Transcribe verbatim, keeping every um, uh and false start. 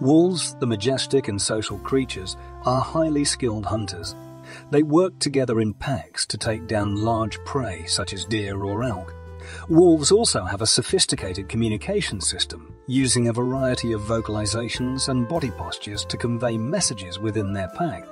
Wolves, the majestic and social creatures, are highly skilled hunters. They work together in packs to take down large prey such as deer or elk. Wolves also have a sophisticated communication system, using a variety of vocalizations and body postures to convey messages within their pack.